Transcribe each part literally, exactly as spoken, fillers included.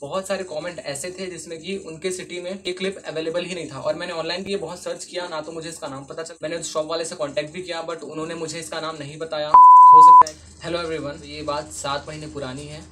बहुत सारे कमेंट ऐसे थे जिसमें कि उनके सिटी में ये क्लिप अवेलेबल ही नहीं था, और मैंने ऑनलाइन ये बहुत सर्च किया, ना तो मुझे इसका नाम पता चला। मैंने उस शॉप वाले से कांटेक्ट भी किया बट उन्होंने मुझे इसका नाम नहीं बताया, हो सकता है। हेलो एवरीवन, ये बात सात महीने पुरानी है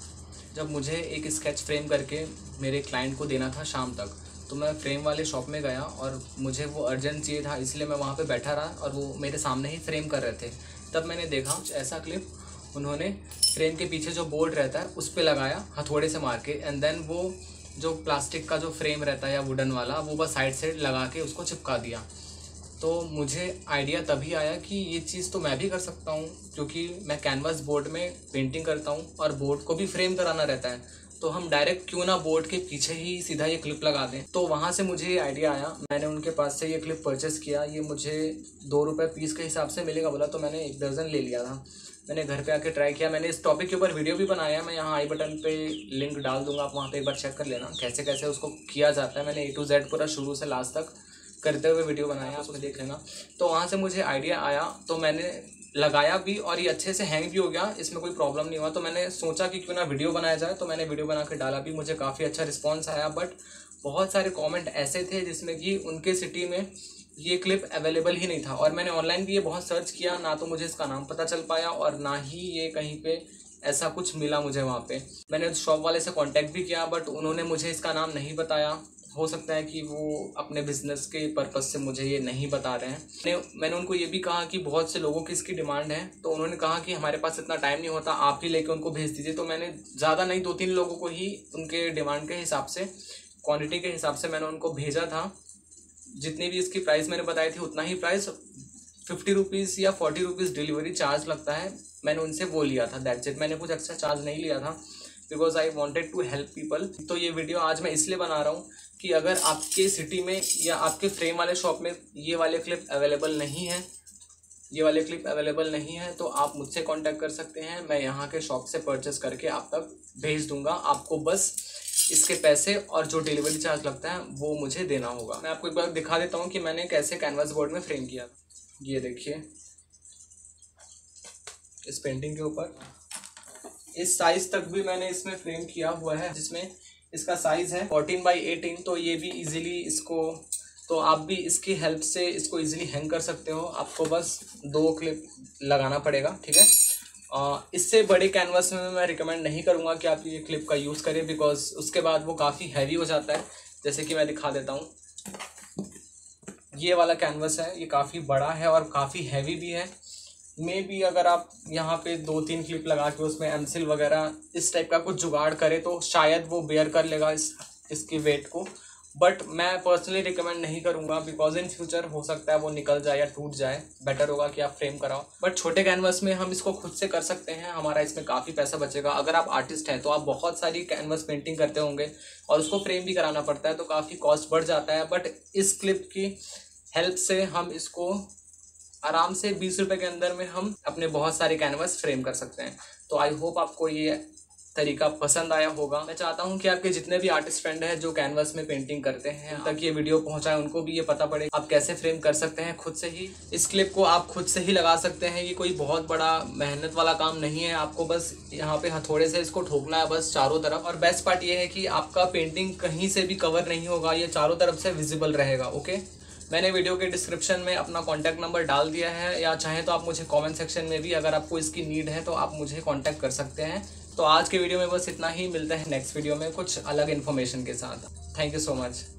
जब मुझे एक स्केच फ्रेम करके मेरे क्लाइंट को देना था शाम तक। तो मैं फ्रेम वाले शॉप में गया और मुझे वो अर्जेंट चाहिए था, इसलिए मैं वहाँ पर बैठा रहा और वो मेरे सामने ही फ्रेम कर रहे थे। तब मैंने देखा कुछ ऐसा क्लिप उन्होंने फ्रेम के पीछे जो बोर्ड रहता है उस पे लगाया हथौड़े से मार के, एंड देन वो जो प्लास्टिक का जो फ्रेम रहता है या वुडन वाला वो बस साइड से लगा के उसको चिपका दिया। तो मुझे आइडिया तभी आया कि ये चीज़ तो मैं भी कर सकता हूँ, क्योंकि मैं कैनवास बोर्ड में पेंटिंग करता हूँ और बोर्ड को भी फ्रेम कराना रहता है, तो हम डायरेक्ट क्यों ना बोर्ड के पीछे ही सीधा ये क्लिप लगा दें। तो वहाँ से मुझे ये आइडिया आया, मैंने उनके पास से ये क्लिप परचेस किया। ये मुझे दो रुपये पीस के हिसाब से मिलेगा बोला, तो मैंने एक दर्जन ले लिया था। मैंने घर पे आके ट्राई किया, मैंने इस टॉपिक के ऊपर वीडियो भी बनाया, मैं यहाँ आई बटन पे लिंक डाल दूंगा, आप वहाँ पे एक बार चेक कर लेना कैसे कैसे उसको किया जाता है। मैंने ए टू जेड पूरा शुरू से लास्ट तक करते हुए वीडियो बनाया, उसको देख लेना। तो वहाँ से मुझे आइडिया आया, तो मैंने लगाया भी और ये अच्छे से हैंग भी हो गया, इसमें कोई प्रॉब्लम नहीं हुआ। तो मैंने सोचा कि क्यों ना वीडियो बनाया जाए, तो मैंने वीडियो बना के डाला भी, मुझे काफ़ी अच्छा रिस्पॉन्स आया। बट बहुत सारे कॉमेंट ऐसे थे जिसमें कि उनके सिटी में ये क्लिप अवेलेबल ही नहीं था, और मैंने ऑनलाइन भी ये बहुत सर्च किया, ना तो मुझे इसका नाम पता चल पाया और ना ही ये कहीं पे ऐसा कुछ मिला मुझे। वहाँ पे मैंने उस शॉप वाले से कांटेक्ट भी किया बट उन्होंने मुझे इसका नाम नहीं बताया, हो सकता है कि वो अपने बिजनेस के पर्पज़ से मुझे ये नहीं बता रहे हैं। मैंने मैंने उनको ये भी कहा कि बहुत से लोगों की इसकी डिमांड है, तो उन्होंने कहा कि हमारे पास इतना टाइम नहीं होता, आप ही लेके उनको भेज दीजिए। तो मैंने ज़्यादा नहीं, दो तीन लोगों को ही उनके डिमांड के हिसाब से, क्वान्टिटी के हिसाब से मैंने उनको भेजा था। जितनी भी इसकी प्राइस मैंने बताई थी उतना ही प्राइस, फिफ्टी रुपीज़ या फोर्टी रुपीज़ डिलीवरी चार्ज लगता है, मैंने उनसे वो लिया था। दैट्स इट, मैंने कुछ एक्स्ट्रा चार्ज नहीं लिया था because I wanted to help people. तो ये वीडियो आज मैं इसलिए बना रहा हूँ कि अगर आपके सिटी में या आपके फ्रेम वाले शॉप में ये वाले क्लिप अवेलेबल नहीं है, ये वाले क्लिप अवेलेबल नहीं है, तो आप मुझसे कॉन्टैक्ट कर सकते हैं। मैं यहाँ के शॉप से परचेस करके आप तक भेज दूँगा, आपको बस इसके पैसे और जो डिलीवरी चार्ज लगता है वो मुझे देना होगा। मैं आपको एक बार दिखा देता हूँ कि मैंने कैसे कैनवास बोर्ड में फ्रेम किया। ये देखिए इस पेंटिंग के ऊपर, इस साइज़ तक भी मैंने इसमें फ्रेम किया हुआ है, जिसमें इसका साइज़ है फोर्टीन बाई एटीन। तो ये भी इजीली इसको, तो आप भी इसकी हेल्प से इसको इजीली हैंग कर सकते हो। आपको बस दो क्लिप लगाना पड़ेगा, ठीक है। Uh, इससे बड़े कैनवास में मैं रिकमेंड नहीं करूँगा कि आप ये क्लिप का यूज़ करें, बिकॉज उसके बाद वो काफ़ी हैवी हो जाता है। जैसे कि मैं दिखा देता हूँ, ये वाला कैनवास है, ये काफ़ी बड़ा है और काफ़ी हैवी भी है। मे बी अगर आप यहाँ पे दो तीन क्लिप लगा के उसमें एमसिल वगैरह इस टाइप का कुछ जुगाड़ करें तो शायद वो बेयर कर लेगा इस इसके वेट को, बट मैं पर्सनली रिकमेंड नहीं करूँगा बिकॉज इन फ्यूचर हो सकता है वो निकल जाए या टूट जाए। बेटर होगा कि आप फ्रेम कराओ। बट छोटे कैनवास में हम इसको खुद से कर सकते हैं, हमारा इसमें काफ़ी पैसा बचेगा। अगर आप आर्टिस्ट हैं तो आप बहुत सारी कैनवास पेंटिंग करते होंगे और उसको फ्रेम भी कराना पड़ता है, तो काफ़ी कॉस्ट बढ़ जाता है। बट इस क्लिप की हेल्प से हम इसको आराम से बीस रुपये के अंदर में हम अपने बहुत सारे कैनवास फ्रेम कर सकते हैं। तो आई होप आपको ये तरीका पसंद आया होगा। मैं चाहता हूँ कि आपके जितने भी आर्टिस्ट फ्रेंड हैं जो कैनवास में पेंटिंग करते हैं, उन तक ये वीडियो पहुँचाएं, उनको भी ये पता पड़े आप कैसे फ्रेम कर सकते हैं खुद से ही। इस क्लिप को आप खुद से ही लगा सकते हैं, ये कोई बहुत बड़ा मेहनत वाला काम नहीं है। आपको बस यहाँ पे हथौड़े से इसको ठोकना है बस चारों तरफ, और बेस्ट पार्ट ये है कि आपका पेंटिंग कहीं से भी कवर नहीं होगा, ये चारों तरफ से विजिबल रहेगा। ओके, मैंने वीडियो के डिस्क्रिप्शन में अपना कॉन्टैक्ट नंबर डाल दिया है, या चाहें तो आप मुझे कॉमेंट सेक्शन में भी, अगर आपको इसकी नीड है तो आप मुझे कॉन्टैक्ट कर सकते हैं। तो आज के वीडियो में बस इतना ही, मिलते हैं नेक्स्ट वीडियो में कुछ अलग इन्फॉर्मेशन के साथ। Thank you so much.